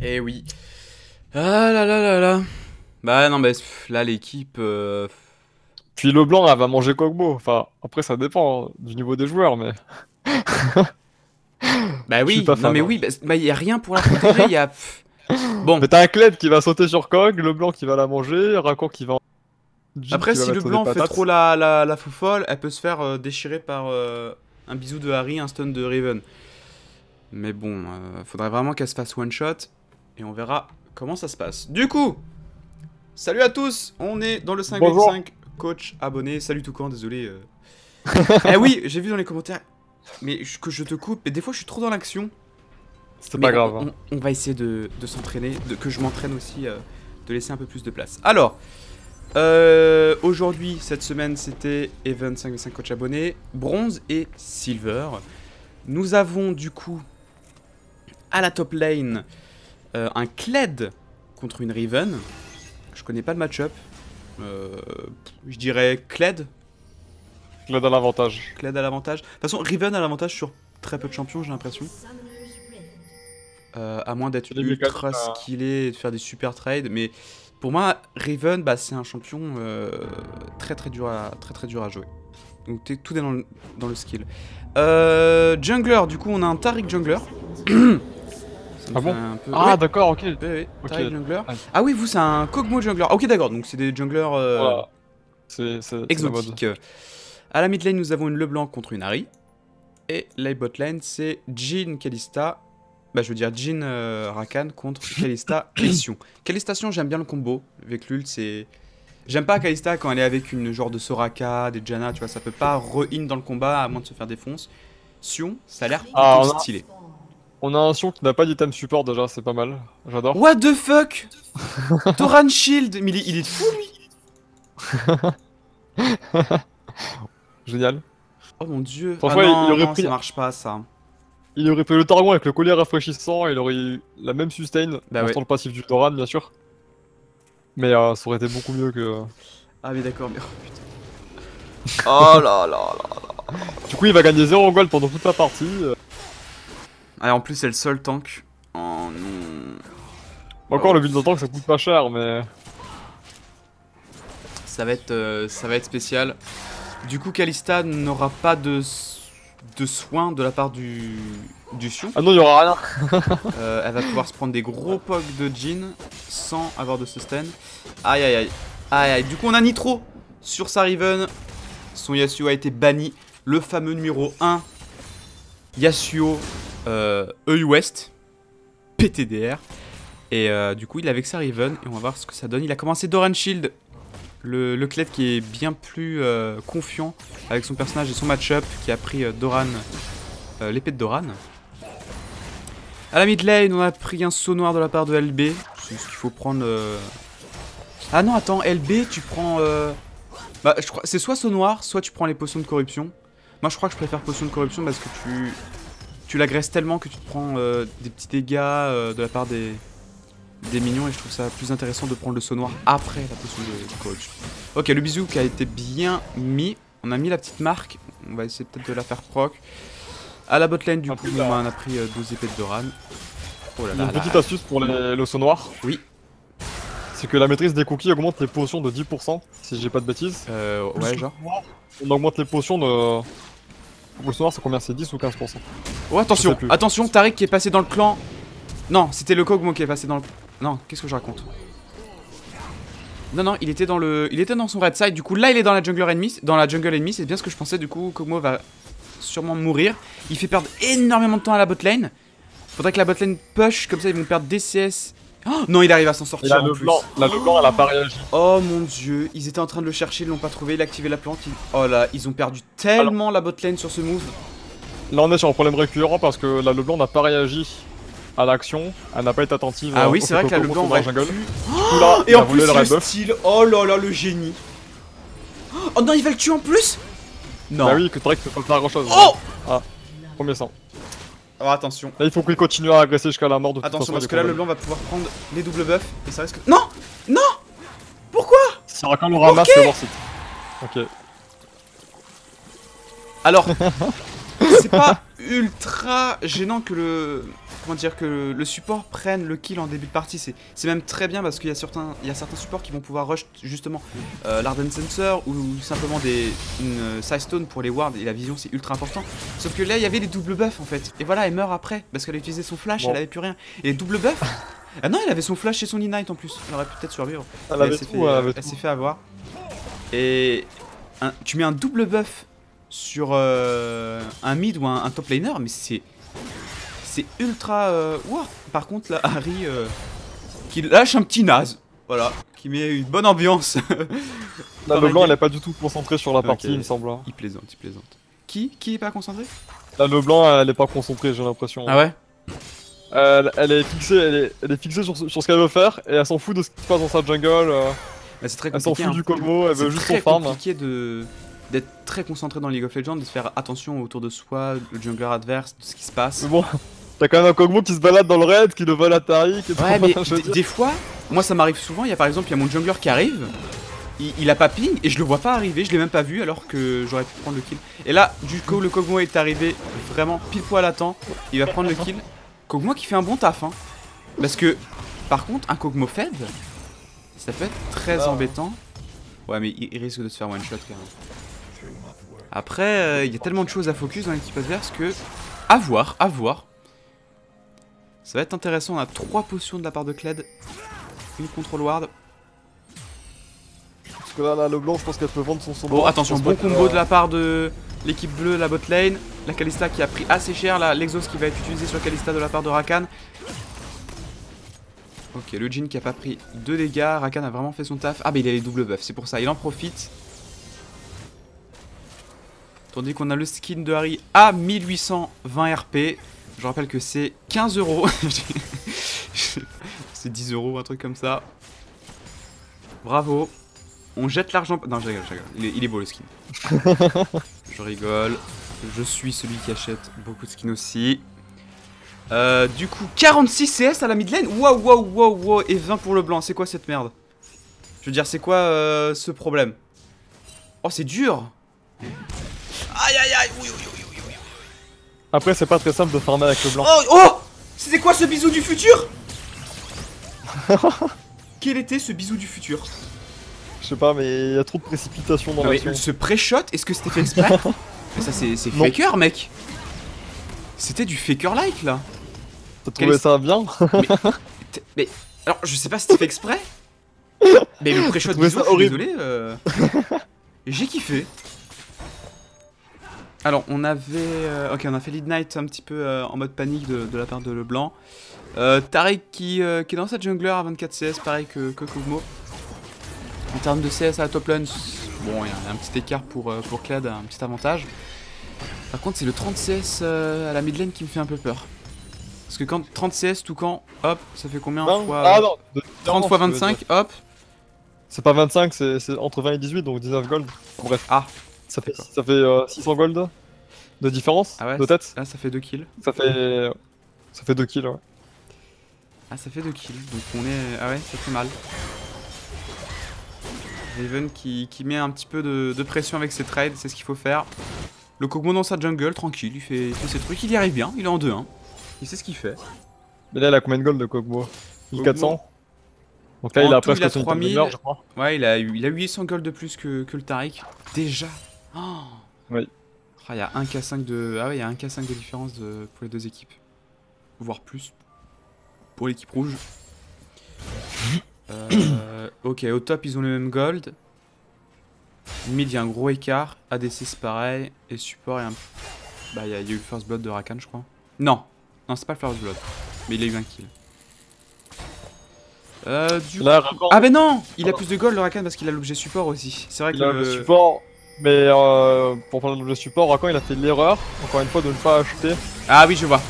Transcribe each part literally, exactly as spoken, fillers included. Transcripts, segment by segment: Eh oui. Ah là là là là. Bah non, mais là l'équipe... Euh... Puis LeBlanc, elle va manger Kogmo. Enfin, après ça dépend du niveau des joueurs, mais... bah oui, non fan, mais hein. oui, bah, bah, y a rien pour la protéger, y a... Bon. Mais t'as un Kled qui va sauter sur Kog, LeBlanc qui va la manger, Rakan qui va... Jhin Après, qui si LeBlanc fait trop la, la, la fou folle, elle peut se faire euh, déchirer par euh, un bisou de Harry, un stun de Riven. Mais bon, euh, faudrait vraiment qu'elle se fasse one shot, et on verra comment ça se passe. Du coup, salut à tous, on est dans le cinq contre cinq, coach, abonné, salut Toucan, désolé. Euh... eh oui, j'ai vu dans les commentaires... Mais je, que je te coupe, mais des fois je suis trop dans l'action. C'est pas on, grave. Hein. On, on va essayer de, de s'entraîner, que je m'entraîne aussi, euh, de laisser un peu plus de place. Alors, euh, aujourd'hui, cette semaine, c'était Event cinq contre cinq coach abonnés, bronze et silver. Nous avons du coup, à la top lane, euh, un Kled contre une Riven. Je connais pas le match-up. Euh, je dirais Kled. Kled à l'avantage. Kled à l'avantage. De toute façon, Riven a l'avantage sur très peu de champions, j'ai l'impression. Euh, à moins d'être ultra skillé et de faire des super trades. Mais pour moi, Riven, bah, c'est un champion euh, très, très, dur à, très très dur à jouer. Donc tout est dans le, dans le skill. Euh, jungler, du coup, on a un Taric jungler. Ah bon peu... Ah ouais. D'accord, ok. Oui, oui. Okay. Taric jungler. Ah. Ah oui, vous, c'est un Kogmo jungler. Ah, ok, d'accord, donc c'est des junglers euh, voilà. c'est, c'est, exotiques. À la mid lane, nous avons une LeBlanc contre une Ahri. Et la bot lane, c'est Jhin, Kalista. Bah, je veux dire Jhin, euh, Rakan contre Kalista et Sion. Kalista Sion, j'aime bien le combo avec l'ult. C'est... J'aime pas Kalista quand elle est avec une genre de Soraka, des Janna, tu vois. Ça peut pas re-in dans le combat à moins de se faire défoncer. Sion, ça a l'air ah, plutôt on a... stylé. On a un Sion qui n'a pas d'item support déjà, c'est pas mal. J'adore. What the fuck. Doran Shield. Mais il est fou, lui. Génial. Oh mon dieu. Franchement, ah non, il aurait non, pris... ça marche pas ça. Il aurait pris le Targon avec le collier rafraîchissant, il aurait eu la même sustain, bah ouais. Le passif du Doran bien sûr. Mais euh, ça aurait été beaucoup mieux que... Ah mais d'accord, mais oh putain. Oh là là là là. Du coup il va gagner zéro gold pendant toute la partie. Ah, en plus c'est le seul tank. Oh non. Encore oh. Le but d'un tank ça coûte pas cher mais... Ça va être, euh, ça va être spécial. Du coup, Kalista n'aura pas de, de soins de la part du, du Sion. Ah non, il n'y aura rien. euh, Elle va pouvoir se prendre des gros pogs de Jhin sans avoir de sustain. Aïe, aïe, aïe. Aïe, aïe. Du coup, on a Nitro sur sa Riven. Son Yasuo a été banni. Le fameux numéro un. Yasuo euh, E U West. P T D R. Et euh, du coup, il est avec sa Riven. Et on va voir ce que ça donne. Il a commencé Doran Shield. Le, le Kled qui est bien plus euh, confiant avec son personnage et son match-up, qui a pris euh, Doran, euh, l'épée de Doran. À la mid lane, on a pris un saut noir de la part de L B. C'est ce qu'il faut prendre. Euh... Ah non, attends, L B, tu prends. Euh... Bah, je crois, c'est soit saut noir, soit tu prends les potions de corruption. Moi, je crois que je préfère potion de corruption parce que tu, tu l'agresses tellement que tu te prends euh, des petits dégâts euh, de la part des. Des minions, et je trouve ça plus intéressant de prendre le saut noir après la potion de coach. Ok, le bisou qui a été bien mis. On a mis la petite marque. On va essayer peut-être de la faire proc. À la botlane, du ah, coup, on a pris douze épées de Doran. Oh là là. Une petite astuce pour les, le saut noir. Oui. C'est que la maîtrise des cookies augmente les potions de dix pour cent, si j'ai pas de bêtises. Euh, ouais, genre. Noir, on augmente les potions de. Pour le saut noir, c'est combien? C'est dix ou quinze pour cent? Oh, attention, attention, Taric qui est passé dans le clan. Non, c'était le Kogmo qui est passé dans le. Non, qu'est-ce que je raconte? Non, non, il était dans le, il était dans son red side. Du coup, là, il est dans la jungle ennemie. Dans la jungle ennemie, c'est bien ce que je pensais. Du coup, Kogmo va sûrement mourir. Il fait perdre énormément de temps à la botlane. Faudrait que la botlane push, comme ça, ils vont perdre des C S. Oh, non, il arrive à s'en sortir. La LeBlanc, la LeBlanc, elle a pas réagi. Oh mon dieu, ils étaient en train de le chercher, ils l'ont pas trouvé. Il a activé la plante. Il... Oh là, ils ont perdu tellement Alors... la botlane sur ce move. Là, on est sur un problème récurrent parce que la LeBlanc n'a pas réagi. À l'action, elle n'a pas été attentive. Ah oui, c'est vrai que là, le blanc aurait pu... oh là, et en plus, le, le style. Oh là là, le génie. Oh non, il va le tuer en plus. Non. Bah oui, que Taric peut pas faire grand chose. Oh hein. Ah, premier sang. Alors attention. Là, il faut qu'il continue à agresser jusqu'à la mort de toute Attention, façon, parce que là, le blanc va pouvoir prendre les doubles buffs. Et ça risque. Non. Non. Pourquoi? Si Rakan le ramasse, c'est mort. Ok. Alors. c'est pas ultra gênant que le comment dire que le support prenne le kill en début de partie. C'est même très bien parce qu'il y a certains il y a certains supports qui vont pouvoir rush justement euh, l'Arden Sensor ou, ou simplement des une Sightstone pour les wards et la vision, c'est ultra important. Sauf que là il y avait des doubles buffs en fait. Et voilà, elle meurt après parce qu'elle a utilisé son flash, bon. Elle avait plus rien. Et les doubles buffs. Ah non, elle avait son flash et son ignite en plus. Elle aurait pu peut-être survivre. Elle, elle s'est fait, euh, fait avoir. Et un, tu mets un double buff sur euh, un mid ou un, un top laner, mais c'est c'est ultra euh, wow. Par contre là, Harry euh, qui lâche un petit naze, voilà, qui met une bonne ambiance. Là, LeBlanc il est pas du tout concentré sur la partie, okay. Il me semble. Il plaisante, il plaisante. Qui qui est pas concentré? Là, LeBlanc elle est pas concentrée, j'ai l'impression. Ah ouais. Euh, elle est fixée, elle est, elle est fixée sur, sur ce qu'elle veut faire et elle s'en fout de ce qui se passe dans sa jungle. Euh, bah, c'est très compliqué. Elle s'en fout hein. du Kogmo, elle veut juste son farm. C'est compliqué de d'être très concentré dans League of Legends, de se faire attention autour de soi, le jungler adverse, de ce qui se passe. Mais bon, t'as quand même un Kogmo qui se balade dans le raid, qui le vole à Taric et tout. Ouais, mais des fois, moi ça m'arrive souvent, il y a par exemple, il y a mon jungler qui arrive, il, il a pas ping et je le vois pas arriver, je l'ai même pas vu alors que j'aurais pu prendre le kill. Et là, du coup, le Kogmo est arrivé vraiment pile poil à temps, il va prendre le kill. Kogmo qui fait un bon taf, hein. Parce que, par contre, un Kogmo faible, ça peut être très ah. embêtant. Ouais, mais il risque de se faire one shot quand même. Après, euh, il y a tellement de choses à focus dans l'équipe adverse que. À voir, à voir. Ça va être intéressant. On a trois potions de la part de Kled. Une control ward. Parce que là, là le blanc, je pense qu'elle peut vendre son son. Bon, attention, bon combo euh... de la part de l'équipe bleue, la bot lane. La Kalista qui a pris assez cher, là, l'exhaust qui va être utilisé sur Kalista de la part de Rakan. Ok, le Jhin qui a pas pris de dégâts, Rakan a vraiment fait son taf. Ah bah il a les doubles buffs, c'est pour ça, il en profite. Tandis qu'on a le skin de Harry à mille huit cent vingt R P. Je rappelle que c'est quinze euros. C'est dix euros, un truc comme ça. Bravo. On jette l'argent... Non, je rigole, je rigole. Il est, il est beau le skin. Je rigole. Je suis celui qui achète beaucoup de skins aussi. Euh, du coup, quarante-six C S à la mid lane. Waouh, waouh, waouh, waouh. Et vingt pour le blanc. C'est quoi cette merde? Je veux dire, c'est quoi euh, ce problème? Oh, c'est dur. Aïe, aïe, aïe. Oui, oui, oui, oui, oui. Après, c'est pas très simple de farmer avec le blanc. Oh, oh. C'était quoi ce bisou du futur? Quel était ce bisou du futur? Je sais pas, mais il y a trop de précipitation dans l'action. Ce pré-shot, est-ce que c'était fait exprès? Mais ça c'est faker mec. C'était du faker like là. T'as trouvé Kalista... ça bien? mais, mais alors je sais pas si c'était fait exprès. Mais le pré-shot bisou, je suis désolé euh... J'ai kiffé. Alors on avait... Euh... Ok, on a fait Lead Knight un petit peu euh, en mode panique de, de la part de LeBlanc. euh, Taric qui, euh, qui est dans sa jungler à vingt-quatre C S, pareil que, que Kogmo. En termes de C S à la top lane, bon, il y a un petit écart pour, euh, pour Kled, un petit avantage. Par contre, c'est le trente C S euh, à la mid lane qui me fait un peu peur. Parce que quand trente C S Toucan, hop, ça fait combien non, fois, ah, non, de, trente fois vingt-cinq, hop. C'est pas vingt-cinq, c'est entre vingt et dix-huit, donc dix-neuf gold. Bref, ah, ça fait, ça fait euh, six cents gold de différence, ah ouais, de tête. Là, ça fait deux kills. Ça fait, ça fait deux kills, ouais. Ah, ça fait deux kills, donc on est... Ah ouais, ça fait mal. Riven qui, qui met un petit peu de, de pression avec ses trades, c'est ce qu'il faut faire. Le Kogmo dans sa jungle, tranquille, il fait tous ses trucs, il y arrive bien, il est en deux un. Il sait ce qu'il fait. Mais là, il a combien de gold de Kogmo? mille quatre cents. Donc là, en il a tout, presque son top laner, je crois. Ouais, il a, il a huit cents gold de plus que, que le Taric. Déjà. Oh oui. Il y a un K cinq de... Ah ouais, il y a un K cinq de différence de, pour les deux équipes. Voire plus. Pour l'équipe rouge. Euh, ok, au top ils ont le même gold. Mid il y a un gros écart, A D C c'est pareil. Et support il y a un... Bah il y, y a eu first blood de Rakan je crois. Non, non c'est pas le first blood. Mais il a eu un kill. Euh, du Là, coup... Rakan... Ah mais non, il a plus de gold le Rakan parce qu'il a l'objet support aussi. C'est vrai que il a le... le support, mais euh, pour prendre l'objet support, Rakan il a fait l'erreur, encore une fois, de ne pas acheter. Ah oui je vois.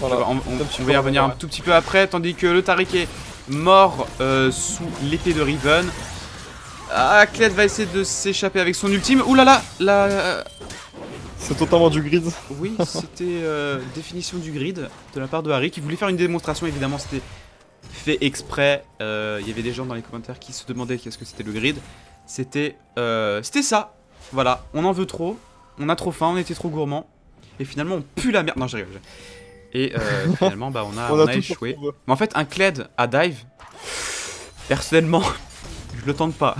Voilà. Je vois. On, on, on va y revenir ouais. un tout petit peu après, tandis que le Taric est... mort euh, sous l'épée de Riven. Ah, Kled va essayer de s'échapper avec son ultime. Ouh là là, là euh... c'est totalement du grid. Oui, c'était euh, définition du grid de la part de Harry qui voulait faire une démonstration. Évidemment, c'était fait exprès. Il euh, y avait des gens dans les commentaires qui se demandaient qu'est-ce que c'était le grid. C'était euh, c'était ça. Voilà, on en veut trop. On a trop faim, on était trop gourmand. et finalement on pue la merde. Non, j'arrive. Et euh, finalement, bah, on a, on a, on a échoué. Mais en fait, un Kled à dive, personnellement, je le tente pas.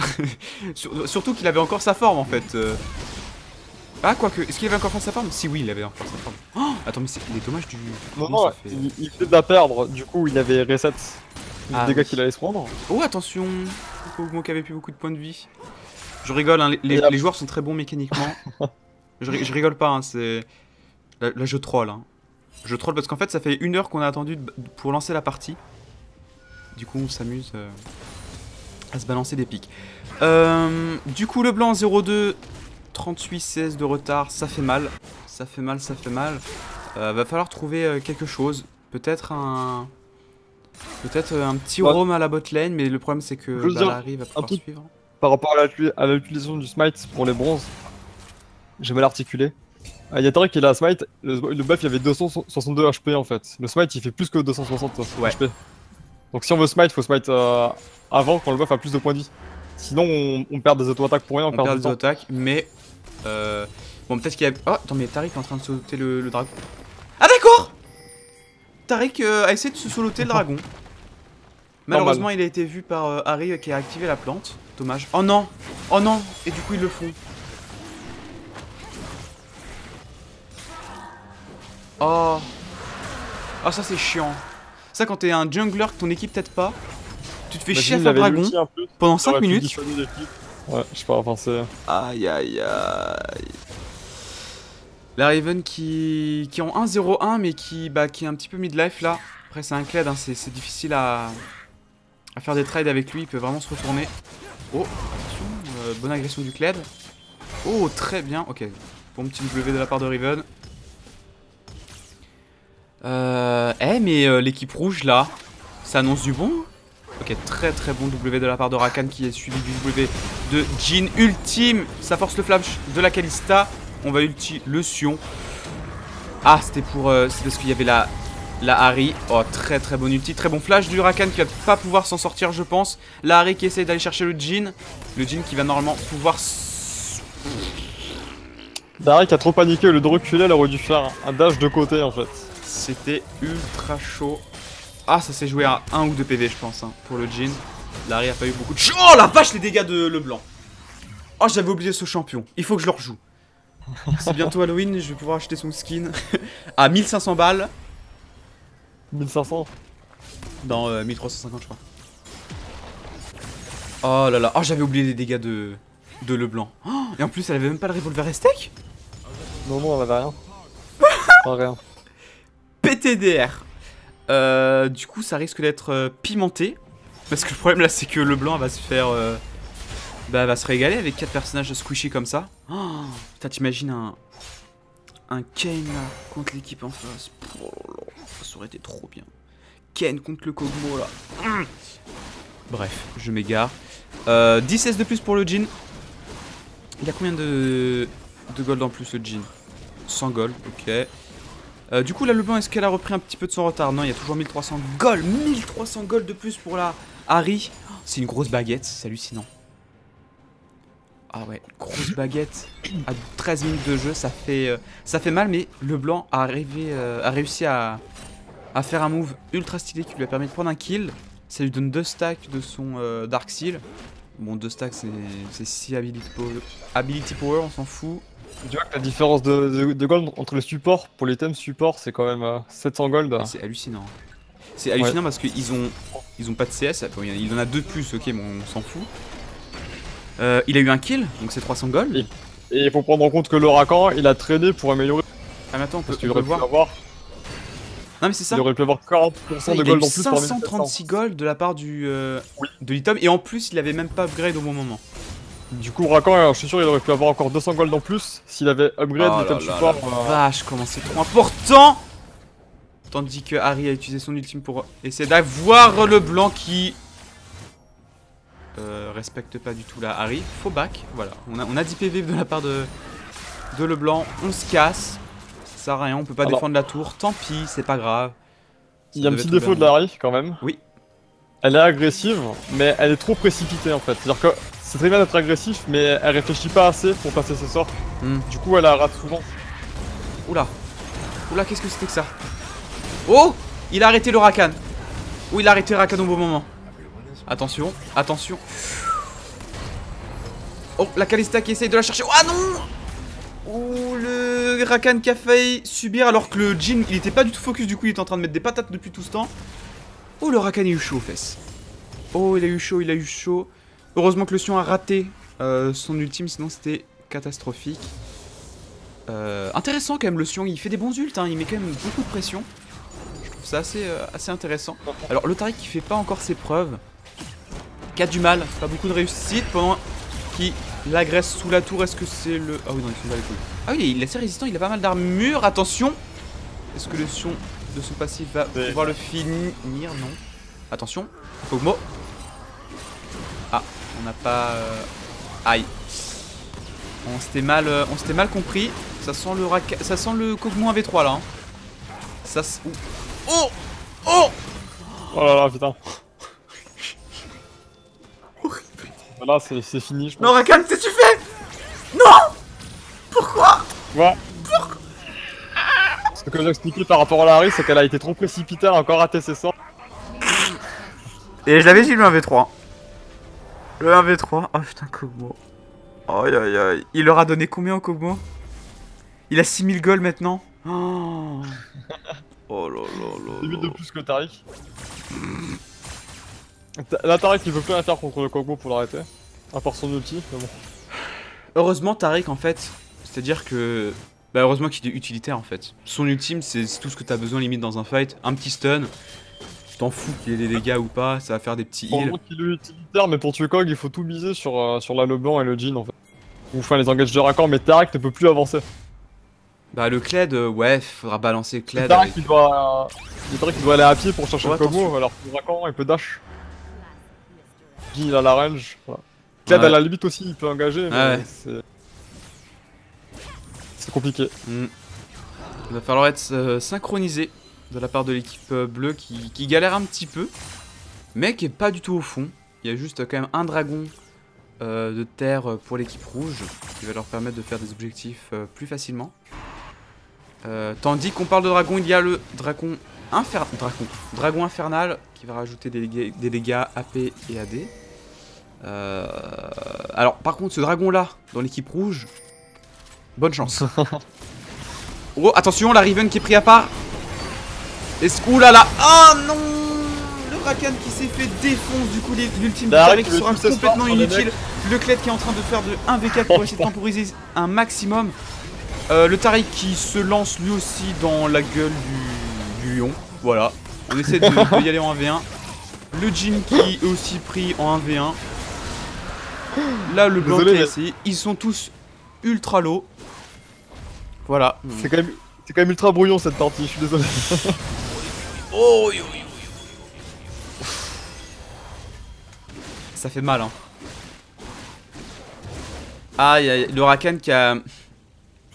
Surtout qu'il avait encore sa forme en fait. Euh... Ah, quoique, est-ce qu'il avait encore sa forme? Si, oui, il avait encore sa forme. Oh, attends, mais c'est les dommages du. Non, non, fait... il, il venait de la perdre, du coup, il avait reset les ah, dégâts oui. qu'il allait se prendre. Oh, attention, Kogmo qui avait plus beaucoup de points de vie. Je rigole, hein, les, les, là... les joueurs sont très bons mécaniquement. je, je rigole pas, hein, c'est. Là, là, je troll. Hein. Je troll parce qu'en fait, ça fait une heure qu'on a attendu pour lancer la partie. Du coup, on s'amuse euh, à se balancer des pics. Euh, du coup, LeBlanc zéro deux. trente-huit C S de retard, ça fait mal, ça fait mal, ça fait mal. Euh, va falloir trouver euh, quelque chose, peut-être un, peut-être un petit bah, roam à la bot lane, mais le problème c'est que bah, Harry va pouvoir suivre. Par rapport à l'utilisation du smite pour les bronzes, j'ai mal articulé. Il y a Taric qui a smite, le, le buff il y avait deux cent soixante-deux H P en fait. Le smite il fait plus que deux cent soixante H P. Ouais. Donc si on veut smite, faut smite euh, avant quand le buff a plus de points de vie. Sinon on, on perd des auto-attaques pour rien, on, on perd, perd des auto-attaques, mais... Euh... Bon, peut-être qu'il y a... Oh, attends, mais Taric est en train de soloter le, le dragon. Ah d'accord, Taric euh, a essayé de se soloter le dragon. Malheureusement, normal. Il a été vu par euh, Harry qui a activé la plante. Dommage. Oh non, oh non. Et du coup, ils le font. Oh. Oh, ça c'est chiant. Ça, quand t'es un jungler que ton équipe t'aide pas... Tu te fais chier à faire dragon pendant cinq minutes. Ouais, je sais pas, enfin c'est... Aïe aïe aïe... La Raven qui, qui en un zéro un mais qui, bah, qui est un petit peu mid-life là. Après c'est un Kled, hein, c'est difficile à... à faire des trades avec lui, il peut vraiment se retourner. Oh, attention, euh, bonne agression du Kled. Oh, très bien, ok. Bon petit W de la part de Raven. Euh... Eh mais euh, l'équipe rouge là, ça annonce du bon. Ok, très très bon W de la part de Rakan qui est suivi du W de Jhin. Ultime, ça force le flash de la Kalista. On va ulti le Sion. Ah, c'était pour... Euh, c'est parce qu'il y avait la, la Ahri. Oh, très très bon ulti. Très bon flash du Rakan qui va pas pouvoir s'en sortir, je pense. La Ahri qui essaye d'aller chercher le Jhin. Le Jhin qui va normalement pouvoir... Darek a trop paniqué. Au lieu de reculer, elle aurait dû faire un dash de côté en fait. C'était ultra chaud. Ah, ça s'est joué à un ou deux P V, je pense, hein, pour le Jhin. Larry a pas eu beaucoup de... Oh la vache, les dégâts de LeBlanc. Oh, j'avais oublié ce champion. Il faut que je le rejoue. C'est bientôt Halloween, je vais pouvoir acheter son skin à mille cinq cents balles. mille cinq cents. Dans euh, mille trois cent cinquante, je crois. Oh là là, oh, j'avais oublié les dégâts de, de LeBlanc. Oh, et en plus, elle avait même pas le Revolver Aztec. Non, non, elle avait rien. Pas rien. P T D R. Euh, du coup, ça risque d'être euh, pimenté. Parce que le problème là, c'est que LeBlanc va se faire. Euh, bah, va se régaler avec quatre personnages squishy comme ça. Oh, putain, t'imagines un. Un Kane là, contre l'équipe en face. Oh, ça aurait été trop bien. Kane contre le Kogmo là. Mmh. Bref, je m'égare. Euh, dix S de plus pour le Jhin. Il a combien de. de gold en plus le Jhin? Cent gold, ok. Euh, du coup, là, LeBlanc, est-ce qu'elle a repris un petit peu de son retard? Non, il y a toujours mille trois cents gold. mille trois cents gold de plus pour la Ahri. Oh, c'est une grosse baguette, c'est hallucinant. Ah ouais, grosse baguette. À treize minutes de jeu, ça fait, euh, ça fait mal, mais LeBlanc a, arrivé, euh, a réussi à, à faire un move ultra stylé qui lui a permis de prendre un kill. Ça lui donne deux stacks de son euh, Dark Seal. Bon, deux stacks, c'est six ability power, on s'en fout. Tu vois que la différence de, de, de gold entre le support, pour les thèmes support, c'est quand même euh, sept cents gold. C'est hallucinant. C'est hallucinant, ouais. Parce qu'ils ont, ils ont pas de C S, il en a deux plus, ok, bon, on s'en fout. Euh, il a eu un kill, donc c'est trois cents gold. Et il faut prendre en compte que le Rakan, il a traîné pour améliorer. Ah mais attends, on peut, on peut voir. Avoir... Non mais c'est ça. Il aurait pu avoir quarante pour cent de gold en plus. cinq cent trente-six gold de la part du, euh, oui. de l'item, et en plus il avait même pas upgrade au bon moment. Du coup, Rakan, je suis sûr, il aurait pu avoir encore deux cents gold en plus s'il avait upgrade oh l'item support. La vache, comment c'est trop important! Tandis que Harry a utilisé son ultime pour essayer d'avoir LeBlanc qui. Euh, respecte pas du tout la Harry. Faux back, voilà. On a, on a dix P V de la part de, de LeBlanc. On se casse. Ça sert à rien, on peut pas Alors, défendre la tour. Tant pis, c'est pas grave. Il y a un petit défaut de la Harry quand même. Oui. Elle est agressive, mais elle est trop précipitée en fait. C'est-à-dire que. C'est très bien d'être agressif, mais elle réfléchit pas assez pour passer ses sorts. Mm. Du coup, elle la rate souvent. Oula, Oula, qu'est-ce que c'était que ça? Oh, il a arrêté le Rakan. Oui, il a arrêté Rakan au bon moment. Attention, attention. Oh, la Kalista qui essaye de la chercher. Ah non! Oh, le Rakan qui a failli subir alors que le Jhin, il était pas du tout focus, du coup il était en train de mettre des patates depuis tout ce temps. Oh, le Rakan a eu chaud aux fesses. Oh, il a eu chaud, il a eu chaud. Heureusement que le Sion a raté euh, son ultime, sinon c'était catastrophique. Euh, intéressant quand même, le Sion, il fait des bons ults, hein, il met quand même beaucoup de pression. Je trouve ça assez, euh, assez intéressant. Alors le Taric qui fait pas encore ses preuves, qui a du mal, pas beaucoup de réussite, pendant qu'il l'agresse sous la tour. Est-ce que c'est le... Ah oui, non, il se bat les couilles. Ah oui, il est assez résistant, il a pas mal d'armure, attention. Est-ce que le Sion de son passif va pouvoir le finir? Non. Attention, Kogmo. Ah, on n'a pas... Euh... Aïe. On s'était mal, euh, mal compris. Ça sent le raca... ça sent le Kogmo un v trois là. Hein. Ça s... Oh Oh Oh là là, putain. Là, c'est fini, je pense. Non, Rakan, qu'est-ce que tu fais? Non. Pourquoi? Ouais. Pourquoi? Ce que j'ai expliqué par rapport à la Harry, c'est qu'elle a été trop précipitée, elle a encore raté ses sorts. Et je l'avais dit, le un v trois. Le un v trois, oh putain, Kogmo. Aïe aïe aïe. Il leur a donné combien au Kogmo? Il a six mille gold maintenant. Oh, oh là là là. Limite de plus que Taric. Là, Taric il veut plus rien faire contre le Kogmo pour l'arrêter. À part son ulti, mais bon. Heureusement, Taric en fait. C'est à dire que. Bah, heureusement qu'il est utilitaire en fait. Son ultime, c'est tout ce que t'as besoin limite dans un fight. Un petit stun. Tu t'en fous qu'il ait des dégâts ou pas, ça va faire des petits heals. Pour qu'il est utilitaire, mais pour tuer Kog, il faut tout miser sur, euh, sur la LeBlanc et le Jhin en fait. Ou enfin les engages de Rakan, mais Taric ne peut plus avancer. Bah, le Kled, euh, ouais, faudra balancer Kled. Taric avec... il doit. Euh... Taric il doit aller à pied pour chercher ouais, le Kogmo, alors que Rakan il peut dash. Il a la range. Voilà. Kled ouais. À la limite aussi, il peut engager. Mais ouais. C'est. C'est compliqué. Mm. Il va falloir être euh, synchronisé de la part de l'équipe bleue qui, qui galère un petit peu, mais qui est pas du tout au fond. Il y a juste quand même un dragon euh, de terre pour l'équipe rouge qui va leur permettre de faire des objectifs euh, plus facilement. Euh, tandis qu'on parle de dragon, il y a le dragon infernal, dragon, dragon infernal qui va rajouter des dégâts, des dégâts A P et A D. Euh, alors par contre, ce dragon là dans l'équipe rouge, bonne chance. Oh attention, la Riven qui est pris à part. Ouh là là, oh non, le Rakan qui s'est fait défonce, du coup l'ultime Taric sera complètement inutile. Le Kled qui est en train de faire de un v quatre pour essayer de temporiser un maximum. Euh, le Taric qui se lance lui aussi dans la gueule du, du lion. Voilà, on essaie de, de y aller en un v un. Le Jhin qui est aussi pris en un v un. Là le blanc qui a essayé, ils sont tous ultra low. Voilà. C'est quand même, c'est quand même ultra brouillon cette partie, je suis désolé. Oh, yo, yo, yo, yo. Ça fait mal hein. Aïe aïe, le Rakan qui a...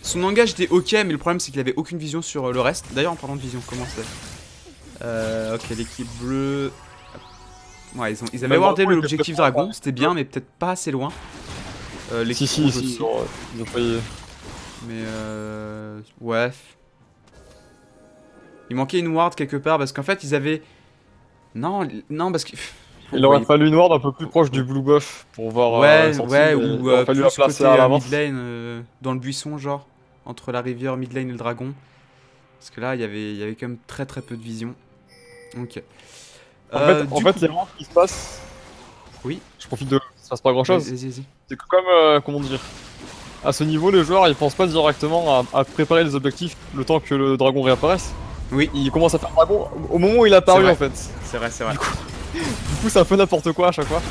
Son engage était ok, mais le problème c'est qu'il avait aucune vision sur le reste. D'ailleurs en parlant de vision, comment c'est euh, ok, l'équipe bleue... Ouais, ils, ont... ils avaient abordé l'objectif dragon, c'était bien, mais peut-être pas assez loin. Euh, si si si, ils ont failli... Mais euh... ouais... Il manquait une ward quelque part parce qu'en fait ils avaient... Non, non parce que... Il aurait fallu une ward un peu plus proche du blue buff pour voir... Ouais, euh, ouais, ou euh, fallu plus la placer côté à la mid lane, euh, dans le buisson genre, entre la rivière mid lane et le dragon. Parce que là il y avait, il y avait quand même très très peu de vision. Ok. En euh, fait, en fait coup... les rangs qui se passent... Oui. Je profite de... Il se passe pas grand chose. C'est comme... Euh, comment dire... À ce niveau les joueurs ils pensent pas directement à, à préparer les objectifs le temps que le dragon réapparaisse. Oui, il commence à faire dragon au moment où il a apparu en fait. C'est vrai, c'est vrai. Du coup, c'est un peu n'importe quoi à chaque fois.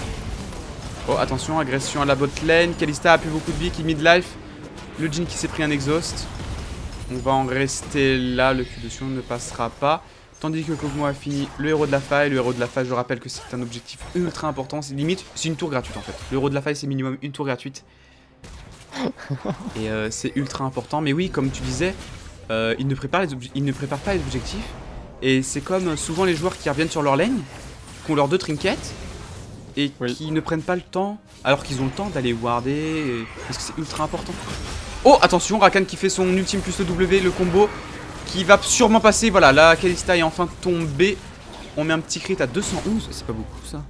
Oh, attention, agression à la bot lane. Kalista a plus beaucoup de billes qui midlife. Le Jhin qui s'est pris un exhaust. On va en rester là. Le cul de Sion ne passera pas. Tandis que Kogmo a fini le héros de la faille. Le héros de la faille, je rappelle que c'est un objectif ultra important. C'est limite, c'est une tour gratuite en fait. Le héros de la faille, c'est minimum une tour gratuite. Et euh, c'est ultra important. Mais oui, comme tu disais. Euh, ils, ne préparent les ils ne préparent pas les objectifs. Et c'est comme souvent les joueurs qui reviennent sur leur lane, qui ont leurs deux trinkets, et oui. qui ne prennent pas le temps, alors qu'ils ont le temps d'aller warder, et... parce que c'est ultra important. Oh, attention, Rakan qui fait son ultime plus le W, le combo, qui va sûrement passer. Voilà, la Kalista est enfin tombée. On met un petit crit à deux cent onze. C'est pas beaucoup ça.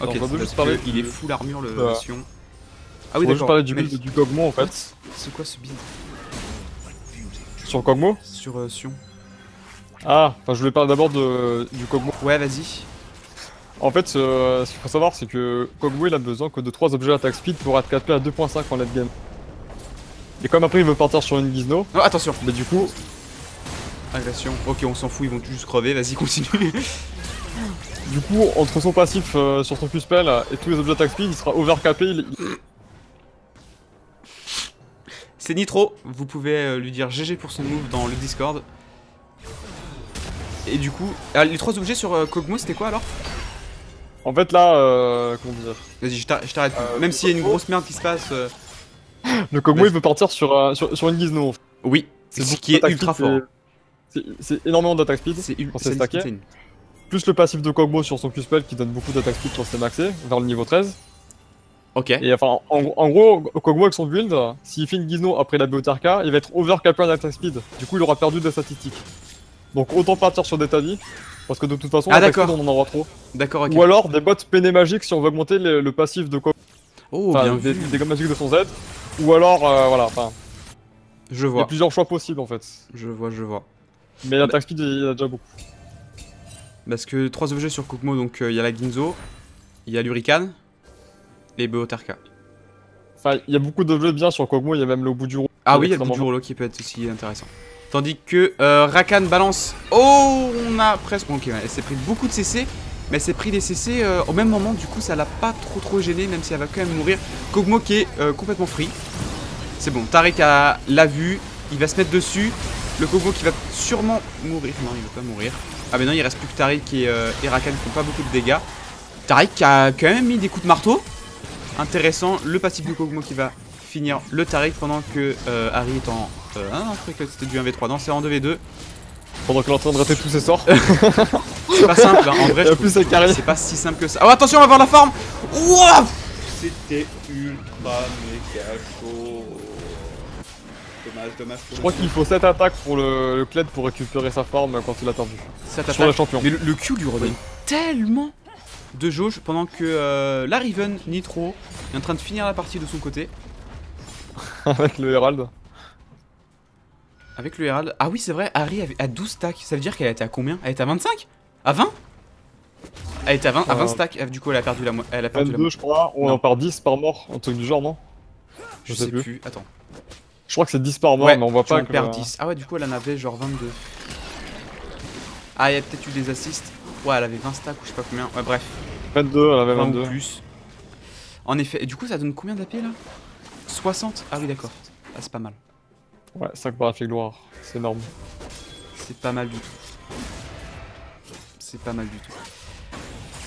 Ok, non, est parler, il est full armure le bah. Sion. Ah oui, d'accord. Je parlais du build mais... du Kogmo en fait. C'est quoi ce build? Sur Kogmo? Sur euh, Sion. Ah, enfin je voulais parler d'abord de du Kogmo. Ouais, vas-y. En fait, euh, ce qu'il faut savoir, c'est que Kogmo il a besoin que de trois objets attaque speed pour attraper à deux point cinq en late game. Et comme après il veut partir sur une Gizno. Oh, attention. Mais du coup. Agression. Ok, on s'en fout, ils vont juste crever, vas-y, continue. Du coup, entre son passif euh, sur son Q-Spell et tous les objets attaque speed, il sera overcapé. Il... C'est Nitro, vous pouvez euh, lui dire G G pour son move dans le Discord. Et du coup, ah, les trois objets sur euh, Kogmo, c'était quoi alors? En fait là, euh, comment dire? Vas-y, je t'arrête. Euh, Même s'il y a une grosse merde qui se passe. Euh... Le Kogmo, il peut partir sur, euh, sur, sur une Gizno. En fait. Oui, c'est ce qui est ultra fort. C'est énormément d'attaque speed, c'est une... Plus le passif de Kogmo sur son Q-Spell qui donne beaucoup d'attaque speed quand c'est maxé, vers le niveau treize. Ok. Et enfin, en, en gros, Kogmo avec son build, s'il fait une Gizno après la B O T R K, il va être overcapé en attaque speed. Du coup, il aura perdu des statistiques. Donc autant partir sur des tavis, parce que de toute façon, ah, d'accord, on en aura trop. D'accord, ok. Ou alors des bottes péné magiques si on veut augmenter le, le passif de Kogmo. Oh, bien vu. Des dégâts magiques de son Z. Ou alors, euh, voilà, enfin... Je vois. Il y a plusieurs choix possibles en fait. Je vois, je vois. Mais l'attaque bah... speed il y a déjà beaucoup. Parce que trois objets sur Kogmo, donc il euh, y a la Guinsoo, il y a l'Hurricane, les B O T R K. Enfin, il y a beaucoup d'objets bien sur Kogmo, il y a même le bout du rouleau. Ah oui, il y a le bout du rouleau qui peut être aussi intéressant. Tandis que euh, Rakan balance. Oh, on a presque. Ok, ouais, elle s'est pris beaucoup de C C, mais elle s'est pris des C C euh, au même moment, du coup ça l'a pas trop trop gêné, même si elle va quand même mourir. Kogmo qui est euh, complètement free. C'est bon, Taric a l'a vu, il va se mettre dessus. Le Kogmo qui va sûrement mourir. Non, il veut pas mourir. Ah mais non, il reste plus que Taric et, euh, et Rakan qui font pas beaucoup de dégâts. Taric a quand même mis des coups de marteau. Intéressant, le passif du Kogmo qui va finir le Taric pendant que euh, Harry est en... Euh, ah non, je croyais que c'était du un v trois. Non, c'est en deux v deux. Pendant qu'il est en train de rater tous ses sorts. C'est pas simple, hein. En vrai, c'est pas si simple que ça. Oh, attention, on va voir la farm. Ouah, c'était ultra méga chaud. Dommage, dommage. Je crois qu'il faut sept attaques pour le, le Kled pour récupérer sa forme quand il a perdu. Sur le champion. Mais le, le Q lui redonne oui. Tellement de jauge pendant que euh, la Riven, Nitro, est en train de finir la partie de son côté. Avec le Herald. Avec le Herald. Ah oui, c'est vrai, Harry avait à douze stacks. Ça veut dire qu'elle était à combien? Elle était à vingt-cinq? À vingt? Elle était à vingt, euh... à vingt stacks. Du coup, elle a perdu la moitié. vingt-deux, je crois. On en part dix par mort. Un truc du genre, non? Je, je sais plus. plus. Attends. Je crois que c'est dix par mort, ouais, mais on voit pas que... perd dix. Ah ouais, du coup, elle en avait genre vingt-deux. Ah, il y a peut-être eu des assists. Ouais, elle avait vingt stacks ou je sais pas combien. Ouais, bref. vingt-deux, elle avait vingt-deux. vingt ou plus. En effet. Et du coup, ça donne combien d'A P, là? soixante? Ah oui, d'accord. Ah, c'est pas mal. Ouais, cinq par effet gloire. C'est énorme. C'est pas mal du tout. C'est pas mal du tout.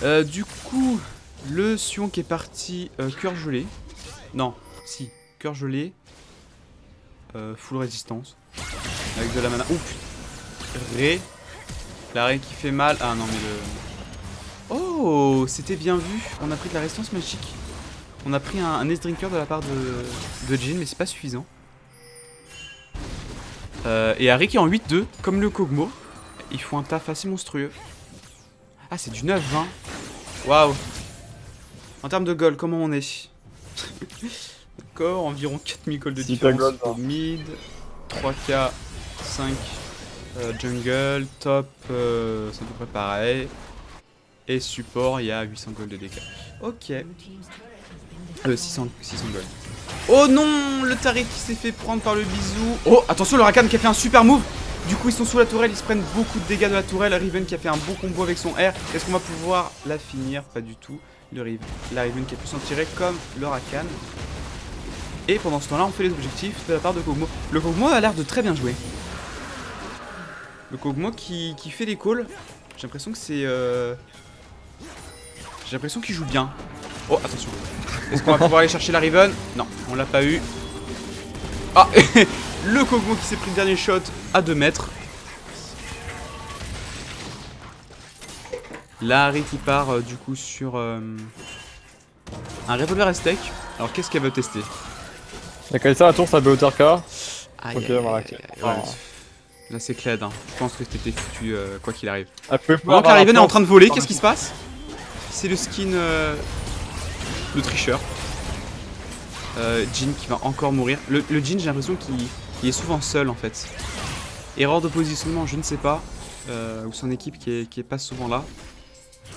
Euh, du coup, le Sion qui est parti... Euh, Cœur Gelé. Non, si. Cœur Gelé. Euh, full résistance avec de la mana. Ouh putain. Ré. La ré qui fait mal. Ah non mais le... Oh, c'était bien vu. On a pris de la résistance magique. On a pris un, un S-Drinker de la part de, de Jhin, mais c'est pas suffisant. euh, Et Ahri qui est en huit deux. Comme le Kogmo. Ils font un taf assez monstrueux. Ah, c'est du neuf vingt. Waouh. En termes de gold, comment on est? D'accord, environ quatre mille gold de différence gold, hein. Au mid, trois K, cinq euh, jungle, top, euh, c'est à peu près pareil. Et support, il y a huit cents gold de dégâts. Ok. Euh, six cents, six cents gold. Oh non, le Taric qui s'est fait prendre par le bisou. Oh, attention, le Rakan qui a fait un super move. Du coup, ils sont sous la tourelle, ils se prennent beaucoup de dégâts de la tourelle. Riven qui a fait un bon combo avec son R. Est-ce qu'on va pouvoir la finir? Pas du tout. Le Riven. La Riven qui a pu s'en tirer comme le Rakan. Et pendant ce temps-là, on fait les objectifs de la part de Kogmo. Le Kogmo a l'air de très bien jouer. Le Kogmo qui, qui fait des calls. J'ai l'impression que c'est... Euh... J'ai l'impression qu'il joue bien. Oh, attention. Est-ce qu'on va pouvoir aller chercher la Riven? Non, on l'a pas eu. Ah, le Kogmo qui s'est pris le dernier shot à deux mètres. La Ahri qui part euh, du coup sur euh... un Revolver Aztec. Alors qu'est-ce qu'elle veut tester? La Kalista, la tour, ça B O T R K. Ok, voilà. Ouais. Là c'est Kled, hein. Je pense que t'étais foutu euh, quoi qu'il arrive. Donc la Riven est en train de voler, qu'est-ce qui se passe? C'est le skin euh, le tricheur. Euh, Jhin qui va encore mourir. Le, le Jhin, j'ai l'impression qu'il est souvent seul en fait. Erreur de positionnement, je ne sais pas. Euh, ou son équipe qui est, qui est pas souvent là.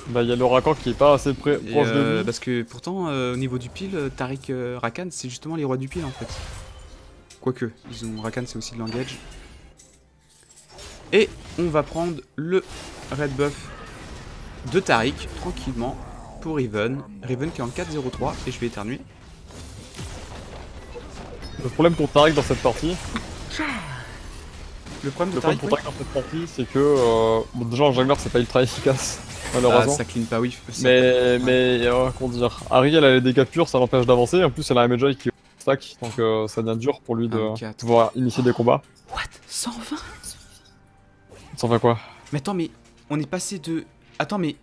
Bah il y a le Rakan qui est pas assez près, proche euh, de lui. Parce que pourtant euh, au niveau du pile, Taric euh, Rakan c'est justement les rois du pile en fait. Quoique, ils ont Rakan c'est aussi de l'engage. Et on va prendre le red buff de Taric tranquillement pour Riven. Riven qui est en quatre zéro trois et je vais éternuer. Le problème pour Taric dans cette partie. Le problème, le problème Taric, pour Taric oui. dans cette partie c'est que euh, bon, déjà en jungler c'est pas ultra efficace malheureusement. Ah, ça clean pas whiff. Mais, mais euh, comment dire, Ahri elle a les dégâts purs, ça l'empêche d'avancer, en plus elle a un Medjay qui stack donc euh, ça devient dur pour lui de un, pouvoir initier oh. des combats. What, cent vingt? cent vingt quoi? Mais attends, mais on est passé de... Attends mais...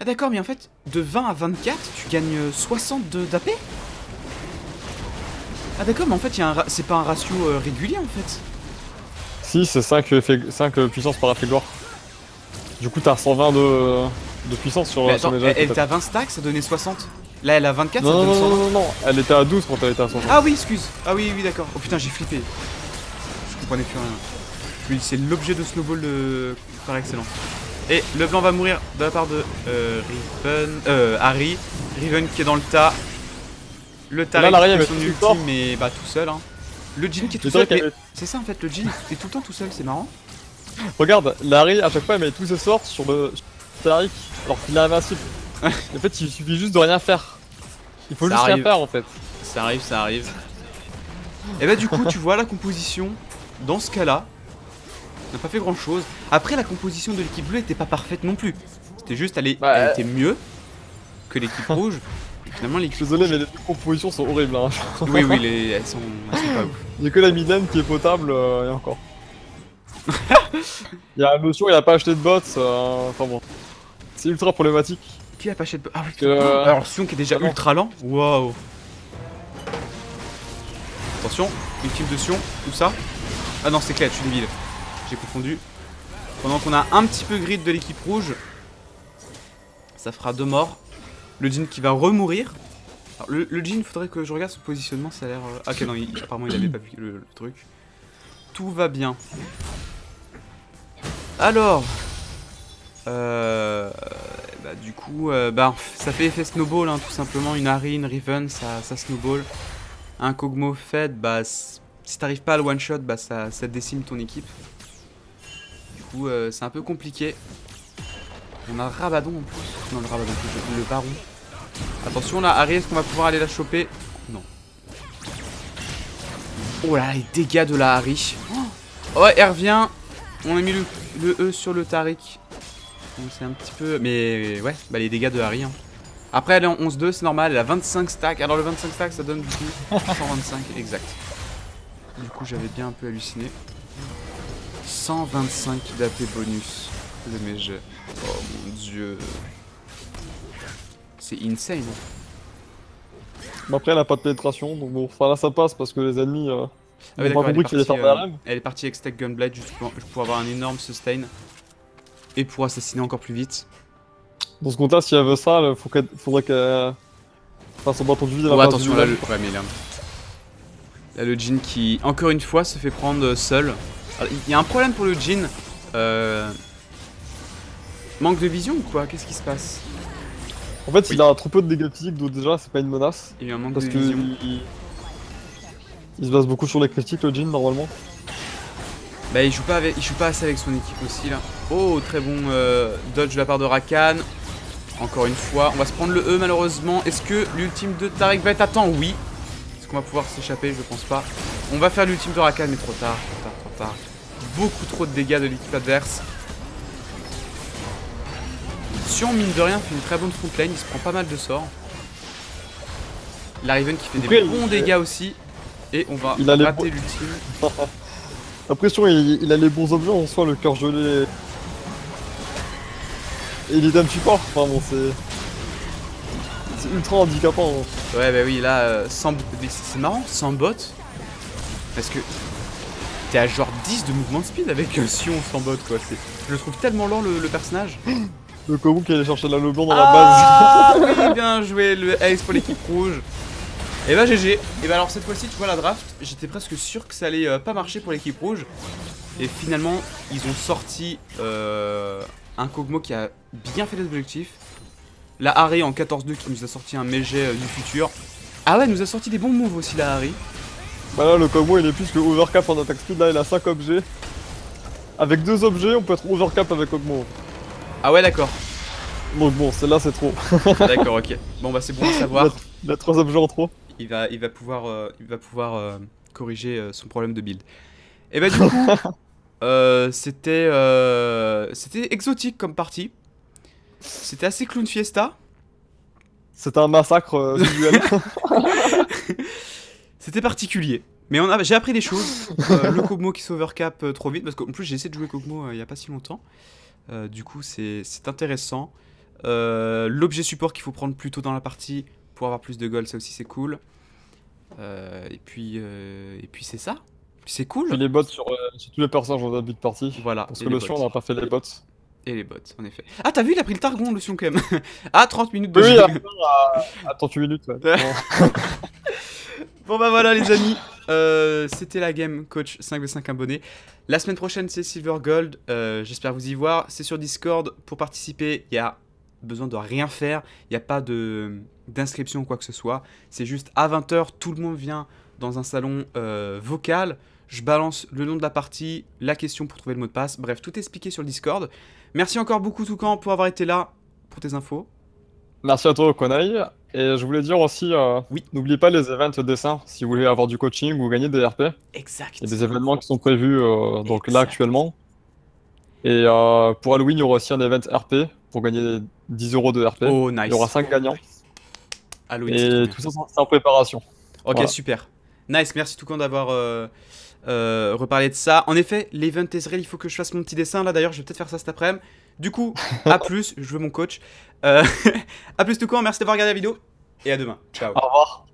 Ah d'accord, mais en fait de vingt à vingt-quatre tu gagnes soixante d'A P. Ah d'accord, mais en fait ra... c'est pas un ratio euh, régulier en fait. Si, c'est cinq, cinq puissance par effet gloire. Du coup t'as cent vingt de, de puissance sur, attends, sur les gens. Elle était à vingt stacks, ça donnait soixante. Là elle a vingt-quatre, non, ça donne cent vingt. Non, non, non, elle était à douze quand elle était à soixante. Ah oui, excuse. Ah oui, oui, d'accord. Oh putain, j'ai flippé. Je comprenais plus rien. C'est l'objet de snowball de... par excellence. Et LeBlanc va mourir de la part de euh, Riven, euh, Ahri. Riven qui est dans le tas. Le Taric qui est son ultime, mais bah tout seul hein. Le Jhin qui est tout seul, avait... c'est ça en fait, le Jhin est tout le temps tout seul, c'est marrant. Regarde, Ahri à chaque fois elle met tous ses sorts sur le Taric alors qu'il est invincible. En fait il suffit juste de rien faire. Il faut ça juste arrive. rien faire en fait. Ça arrive, ça arrive. Et bah du coup tu vois la composition, dans ce cas là, n'a pas fait grand chose. Après la composition de l'équipe bleue était pas parfaite non plus. C'était juste, elle, est... bah, elle euh... était mieux que l'équipe rouge. Finalement, les désolé mais les compositions sont horribles hein. Oui oui les... elles sont, elles sont pas ouf. Il n'y a que la mid-lane qui est potable euh, et encore. Il y a monsieur il a pas acheté de bots, euh... enfin bon. C'est ultra problématique. Qui a pas acheté de bots? Ah oui euh... alors Sion qui est déjà Exactement. ultra lent. Waouh. Attention, une team de Sion, tout ça. Ah non c'est Kled, je suis débile. J'ai confondu. Pendant qu'on a un petit peu grid de l'équipe rouge. Ça fera deux morts. Le Jhin qui va remourir. Alors, le, le Jhin, faudrait que je regarde son positionnement, ça a l'air... Ah ok, non, il, apparemment il avait pas pu le, le truc. Tout va bien. Alors... Euh... Bah du coup, euh, bah ça fait effet snowball, hein, tout simplement. Une Ahri, une Riven, ça, ça snowball. Un Kogmo Fed, bah... Si t'arrives pas à le one-shot, bah ça, ça décime ton équipe. Du coup, euh, c'est un peu compliqué. On a Rabadon en plus. Non, le Rabadon, le baron. Attention là, Ahri, est-ce qu'on va pouvoir aller la choper? Non. Oh là, les dégâts de la Ahri. Oh, elle revient. On a mis le, le E sur le Taric. Donc c'est un petit peu... Mais ouais, bah les dégâts de Ahri. Hein. Après, elle est en onze deux, c'est normal. Elle a vingt-cinq stacks. Alors le vingt-cinq stacks, ça donne du coup cent vingt-cinq, exact. Du coup, j'avais bien un peu halluciné. cent vingt-cinq d'A P bonus. De mes jeux. Oh mon dieu. C'est insane. Bah après elle a pas de pénétration donc bon, enfin là ça passe parce que les ennemis euh, ah ouais, ont pas compris qu'il fallait faire la. Elle est partie avec stack Gunblade juste pour, pour avoir un énorme sustain. Et pour assassiner encore plus vite. Dans ce compte là si elle veut ça, il qu faudrait qu'elle fasse son bâton du vide à la place. Attention là, le... ouais, mais là... là le Jhin qui encore une fois se fait prendre seul. Il y a un problème pour le Jhin. Euh... Manque de vision ou quoi? Qu'est-ce qui se passe? En fait, oui. il a trop peu de dégâts physiques, donc déjà, c'est pas une menace. Il y a un manque parce de que vision. Il... il se base beaucoup sur les critiques, le Jhin, normalement. Bah, il joue, pas avec... il joue pas assez avec son équipe aussi, là. Oh, très bon euh, dodge de la part de Rakan. Encore une fois, on va se prendre le E, malheureusement. Est-ce que l'ultime de Taric va être à temps? Oui. Est-ce qu'on va pouvoir s'échapper? Je pense pas. On va faire l'ultime de Rakan, mais trop tard, trop tard, trop tard. Beaucoup trop de dégâts de l'équipe adverse. Sion, mine de rien, fait une très bonne front lane, il se prend pas mal de sorts. La Riven qui fait Après, des bons il... dégâts aussi. Et on va il a rater les... l'ultime. Après Sion, il, il a les bons objets en soi, le cœur gelé. Et l'item support, enfin bon, c'est... c'est ultra handicapant. Hein. Ouais, bah oui, là, euh, sans... c'est marrant, sans bot. Parce que... T'es à genre dix de mouvement de speed avec un Sion sans bot quoi. Je le trouve tellement lent le, le personnage. Le Kogmo qui allait chercher la LeBlanc dans ah la base. Ah oui, bien joué, le Ace pour l'équipe rouge. Et bah G G. Et bah alors cette fois-ci, tu vois la draft, j'étais presque sûr que ça allait euh, pas marcher pour l'équipe rouge. Et finalement, ils ont sorti euh, un Kogmo qui a bien fait les objectifs. La Harry en quatorze deux qui nous a sorti un méget euh, du futur. Ah ouais, elle nous a sorti des bons moves aussi la Harry. Bah là, le Kogmo il est plus que overcap en attaque speed, là il a cinq objets. Avec deux objets, on peut être overcap avec Kogmo. Ah ouais d'accord. Donc bon, celle-là c'est trop. Ah d'accord, ok. Bon bah c'est bon à savoir. Il a trois objets en trop. Il va, il va pouvoir, euh, il va pouvoir euh, corriger euh, son problème de build. Et bah du coup, euh, c'était euh, c'était exotique comme partie. C'était assez clown fiesta. C'était un massacre euh, duel. C'était particulier. Mais on a, j'ai appris des choses. Euh, le Kogmo qui s'overcap euh, trop vite. Parce qu'en plus j'ai essayé de jouer Kogmo euh, il n'y a pas si longtemps. Euh, du coup, c'est intéressant. Euh, L'objet support qu'il faut prendre plus tôt dans la partie pour avoir plus de gold, ça aussi c'est cool. Euh, et puis, euh, et puis c'est ça. C'est cool. Et les bots sur, euh, sur tous les personnages dans la big party. Voilà. Parce que le Sion, on n'a pas fait les bots. Et les bots, en effet. Ah, t'as vu, il a pris le Targon, le Sion quand même. Ah, trente minutes de oui, jeu. À, à trente-huit minutes. Ouais. Bon bah voilà les amis, euh, c'était la game coach cinq v cinq abonnés. La semaine prochaine c'est Silver Gold, euh, j'espère vous y voir. C'est sur Discord, pour participer, il n'y a besoin de rien faire, il n'y a pas d'inscription ou quoi que ce soit. C'est juste à vingt heures, tout le monde vient dans un salon euh, vocal. Je balance le nom de la partie, la question pour trouver le mot de passe. Bref, tout est expliqué sur le Discord. Merci encore beaucoup Toucan pour avoir été là pour tes infos. Merci à toi Okonaye. Et je voulais dire aussi, euh, oui. N'oubliez pas les events dessins si vous voulez avoir du coaching ou gagner des R P. Exact. Il y a des événements qui sont prévus euh, donc exact. Là actuellement. Et euh, pour Halloween, il y aura aussi un event R P pour gagner dix euros de R P. Oh, nice. Il y aura cinq gagnants. Halloween, et tout ça, c'est en préparation. Ok, voilà. Super. Nice, merci tout le monde d'avoir euh, euh, reparlé de ça. En effet, l'event Ezreal, il faut que je fasse mon petit dessin. Là, d'ailleurs, je vais peut-être faire ça cet après-midi. Du coup, à plus, je veux mon coach. Euh, à plus tout court, merci d'avoir regardé la vidéo et à demain. Ciao. Au revoir.